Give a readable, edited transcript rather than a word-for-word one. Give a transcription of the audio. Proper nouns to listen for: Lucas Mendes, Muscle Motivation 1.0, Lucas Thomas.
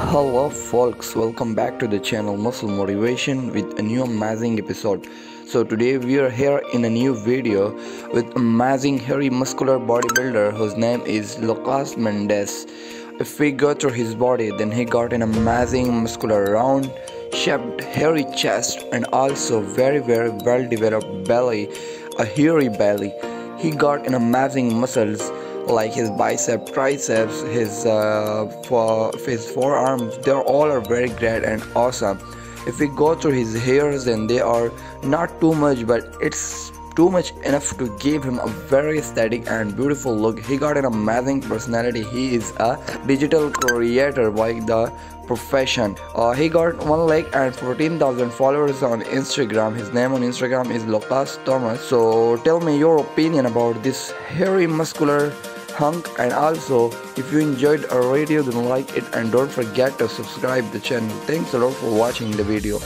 Hello folks, welcome back to the channel Muscle Motivation with a new amazing episode. So today we are here in a new video with amazing hairy muscular bodybuilder whose name is Lucas Mendes. If we go through his body, then he got an amazing muscular round shaped hairy chest and also very well developed belly, a hairy belly. He got an amazing muscles like his bicep, triceps, his forearms. They're all are very great and awesome. If we go through his hairs, then they are not too much, but it's too much enough to give him a very aesthetic and beautiful look. He got an amazing personality. He is a digital creator by the profession. He got 1 lakh and 14,000 followers on Instagram. His name on Instagram is Lucas Thomas. So tell me your opinion about this hairy muscular hunk, and also if you enjoyed our video, then like it and don't forget to subscribe the channel. Thanks a lot for watching the video.